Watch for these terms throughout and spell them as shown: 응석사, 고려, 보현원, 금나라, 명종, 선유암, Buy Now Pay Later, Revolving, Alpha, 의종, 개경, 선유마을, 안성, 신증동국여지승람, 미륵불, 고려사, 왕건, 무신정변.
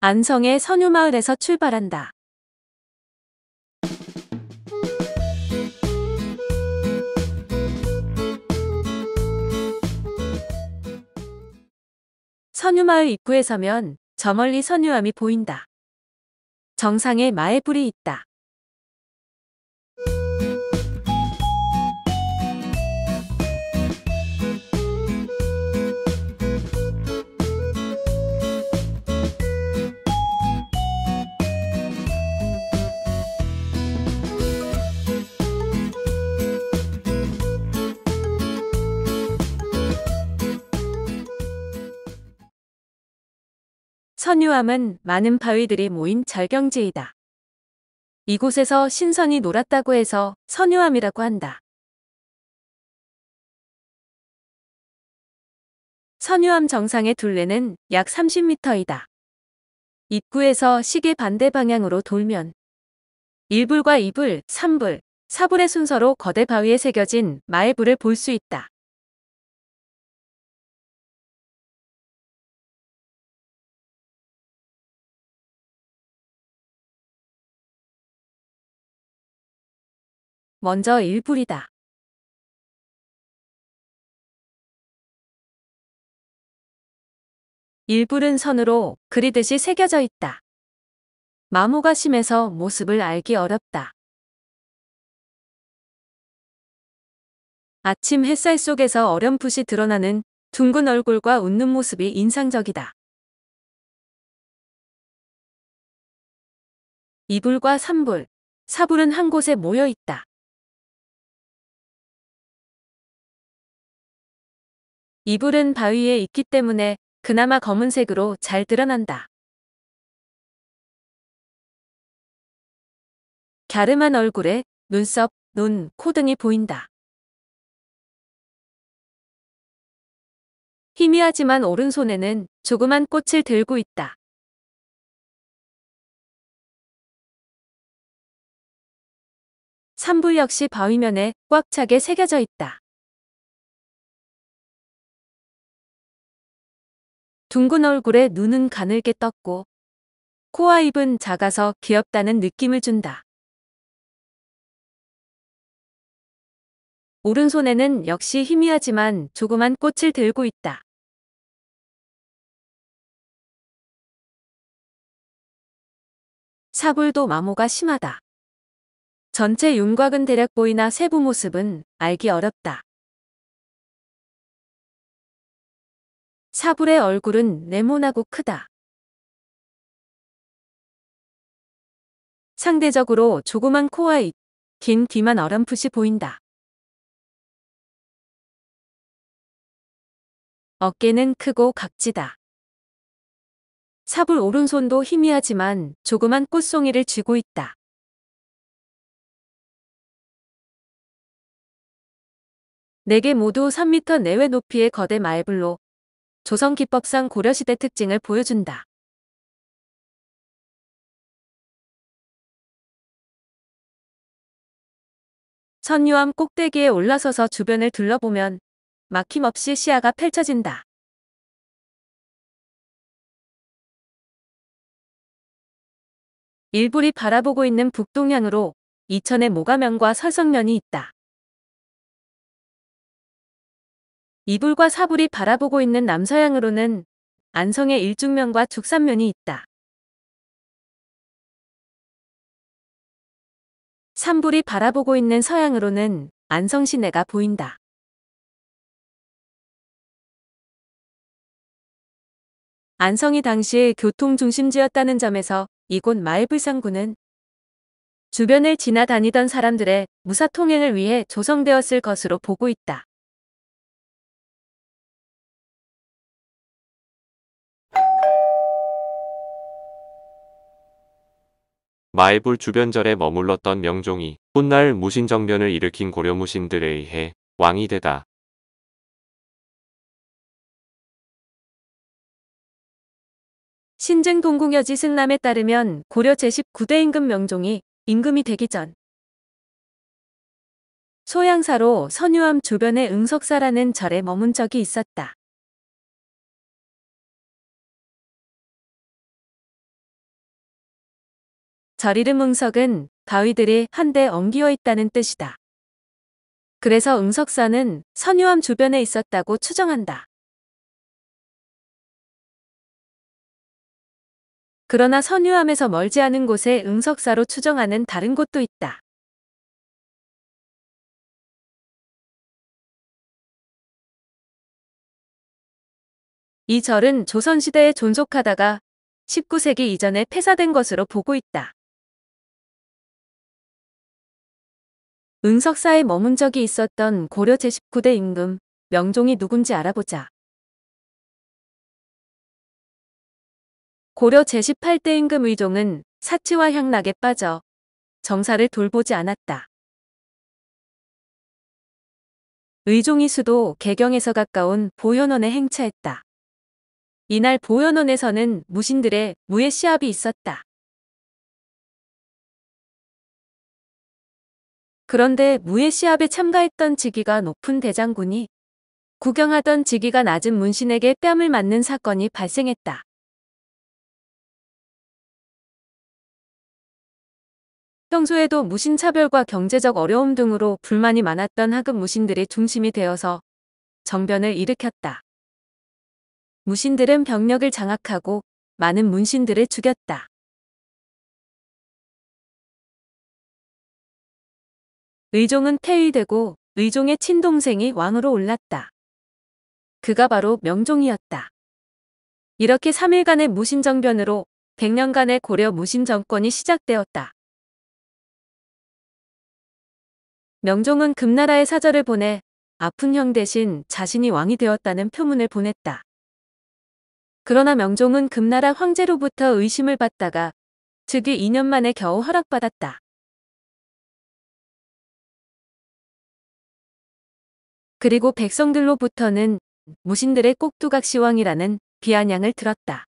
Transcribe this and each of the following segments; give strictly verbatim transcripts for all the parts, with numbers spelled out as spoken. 안성의 선유마을에서 출발한다. 선유마을 입구에 서면 저 멀리 선유암이 보인다. 정상에 마애불이 있다. 선유암은 많은 바위들이 모인 절경지이다. 이곳에서 신선이 놀았다고 해서 선유암이라고 한다. 선유암 정상의 둘레는 약 삼십 미터이다. 입구에서 시계 반대 방향으로 돌면 일불과 이불, 삼불, 사불의 순서로 거대 바위에 새겨진 마애불을 볼 수 있다. 먼저 일불이다. 일불은 선으로 그리듯이 새겨져 있다. 마모가 심해서 모습을 알기 어렵다. 아침 햇살 속에서 어렴풋이 드러나는 둥근 얼굴과 웃는 모습이 인상적이다. 이불과 삼불, 사불은 한 곳에 모여 있다. 이불은 바위에 있기 때문에 그나마 검은색으로 잘 드러난다. 갸름한 얼굴에 눈썹, 눈, 코 등이 보인다. 희미하지만 오른손에는 조그만 꽃을 들고 있다. 삼불 역시 바위면에 꽉 차게 새겨져 있다. 둥근 얼굴에 눈은 가늘게 떴고 코와 입은 작아서 귀엽다는 느낌을 준다. 오른손에는 역시 희미하지만 조그만 꽃을 들고 있다. 사불도 마모가 심하다. 전체 윤곽은 대략 보이나 세부 모습은 알기 어렵다. 사불의 얼굴은 네모나고 크다. 상대적으로 조그만 코와 입, 긴 귀만 어렴풋이 보인다. 어깨는 크고 각지다. 사불 오른손도 희미하지만 조그만 꽃송이를 쥐고 있다. 네 개 모두 삼 미터 내외 높이의 거대 마애불로 조성기법상 고려시대 특징을 보여준다. 선유암 꼭대기에 올라서서 주변을 둘러보면 막힘없이 시야가 펼쳐진다. 일불이 바라보고 있는 북동향으로 이천의 모가면과 설성면이 있다. 이불과 사불이 바라보고 있는 남서향으로는 안성의 일중면과 죽산면이 있다. 삼불이 바라보고 있는 서향으로는 안성 시내가 보인다. 안성이 당시 교통 중심지였다는 점에서 이곳 마애불상구는 주변을 지나다니던 사람들의 무사 통행을 위해 조성되었을 것으로 보고 있다. 마애불 주변절에 머물렀던 명종이 훗날 무신정변을 일으킨 고려 무신들에 의해 왕이 되다. 신증동국여지승람에 따르면 고려 제십구 대 임금 명종이 임금이 되기 전 소양사로 선유암 주변의 응석사라는 절에 머문 적이 있었다. 절 이름 응석은 바위들이 한데 엉기어 있다는 뜻이다. 그래서 응석사는 선유암 주변에 있었다고 추정한다. 그러나 선유암에서 멀지 않은 곳에 응석사로 추정하는 다른 곳도 있다. 이 절은 조선시대에 존속하다가 십구 세기 이전에 폐사된 것으로 보고 있다. 응석사에 머문 적이 있었던 고려 제십구 대 임금 명종이 누군지 알아보자. 고려 제십팔 대 임금 의종은 사치와 향락에 빠져 정사를 돌보지 않았다. 의종이 수도 개경에서 가까운 보현원에 행차했다. 이날 보현원에서는 무신들의 무예 시합이 있었다. 그런데 무예 시합에 참가했던 직위가 높은 대장군이 구경하던 직위가 낮은 문신에게 뺨을 맞는 사건이 발생했다. 평소에도 무신차별과 경제적 어려움 등으로 불만이 많았던 하급 무신들이 중심이 되어서 정변을 일으켰다. 무신들은 병력을 장악하고 많은 문신들을 죽였다. 의종은 폐위되고 의종의 친동생이 왕으로 올랐다. 그가 바로 명종이었다. 이렇게 삼 일간의 무신정변으로 백 년간의 고려 무신정권이 시작되었다. 명종은 금나라에 사절을 보내 아픈 형 대신 자신이 왕이 되었다는 표문을 보냈다. 그러나 명종은 금나라 황제로부터 의심을 받다가 즉위 이 년 만에 겨우 허락받았다. 그리고 백성들로부터는 무신들의 꼭두각시왕이라는 비아냥을 들었다.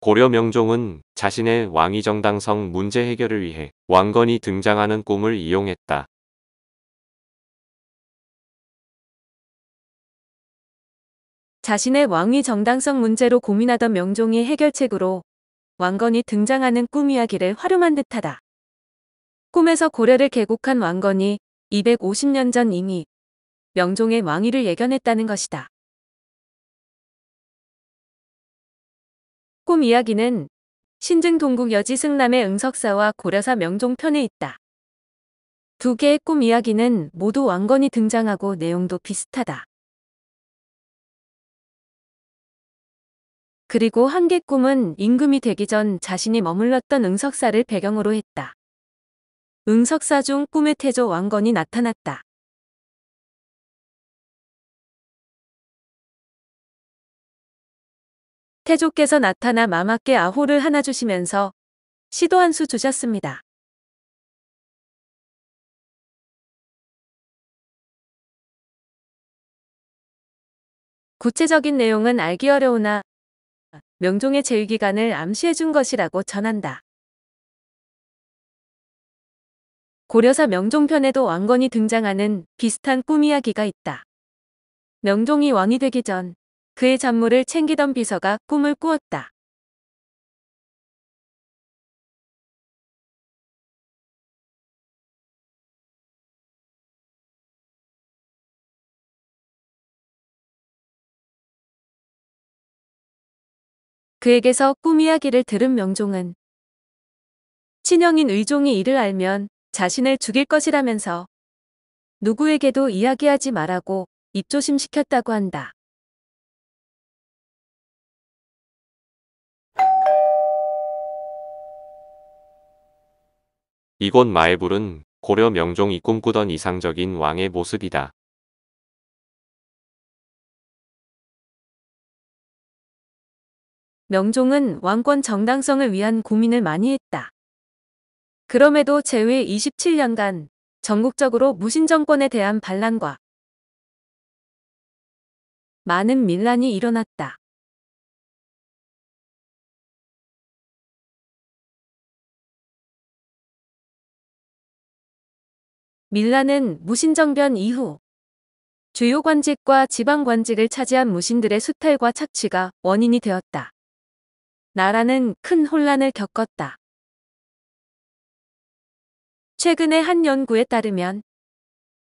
고려 명종은 자신의 왕위 정당성 문제 해결을 위해 왕건이 등장하는 꿈을 이용했다. 자신의 왕위 정당성 문제로 고민하던 명종이 해결책으로 왕건이 등장하는 꿈 이야기를 활용한 듯하다. 꿈에서 고려를 개국한 왕건이 이백오십 년 전 이미 명종의 왕위를 예견했다는 것이다. 꿈 이야기는 신증동국여지승람의 응석사와 고려사 명종편에 있다. 두 개의 꿈 이야기는 모두 왕건이 등장하고 내용도 비슷하다. 그리고 한 개 꿈은 임금이 되기 전 자신이 머물렀던 응석사를 배경으로 했다. 응석사 중 꿈의 태조 왕건이 나타났다. 태조께서 나타나 마마께 아호를 하나 주시면서 시도 한 수 주셨습니다. 구체적인 내용은 알기 어려우나 명종의 재위기간을 암시해 준 것이라고 전한다. 고려사 명종편에도 왕건이 등장하는 비슷한 꿈 이야기가 있다. 명종이 왕이 되기 전 그의 잔물을 챙기던 비서가 꿈을 꾸었다. 그에게서 꿈 이야기를 들은 명종은 친형인 의종이 이를 알면 자신을 죽일 것이라면서 누구에게도 이야기하지 말라고 입조심시켰다고 한다. 이곳 마애불은 고려 명종이 꿈꾸던 이상적인 왕의 모습이다. 명종은 왕권 정당성을 위한 고민을 많이 했다. 그럼에도 재위 이십칠 년간 전국적으로 무신정권에 대한 반란과 많은 민란이 일어났다. 밀라는 무신정변 이후 주요 관직과 지방 관직을 차지한 무신들의 수탈과 착취가 원인이 되었다. 나라는 큰 혼란을 겪었다. 최근의 한 연구에 따르면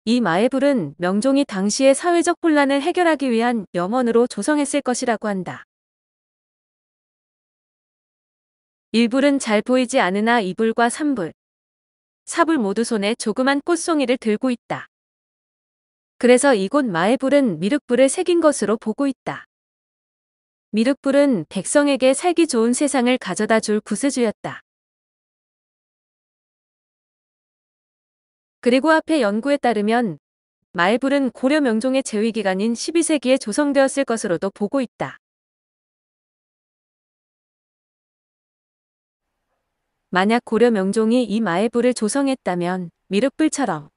이 마애불은 명종이 당시의 사회적 혼란을 해결하기 위한 염원으로 조성했을 것이라고 한다. 일불은 잘 보이지 않으나 이불과 삼불, 사불 모두 손에 조그만 꽃송이를 들고 있다. 그래서 이곳 마애불은 미륵불을 새긴 것으로 보고 있다. 미륵불은 백성에게 살기 좋은 세상을 가져다 줄 구스주였다. 그리고 앞의 연구에 따르면 마애불은 고려 명종의 재위기간인 십이 세기에 조성되었을 것으로도 보고 있다. 만약 고려 명종이 이 마애불을 조성했다면 미륵불처럼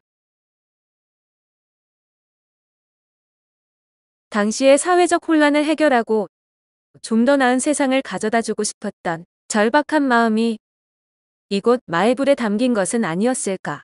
당시의 사회적 혼란을 해결하고 좀 더 나은 세상을 가져다주고 싶었던 절박한 마음이 이곳 마애불에 담긴 것은 아니었을까.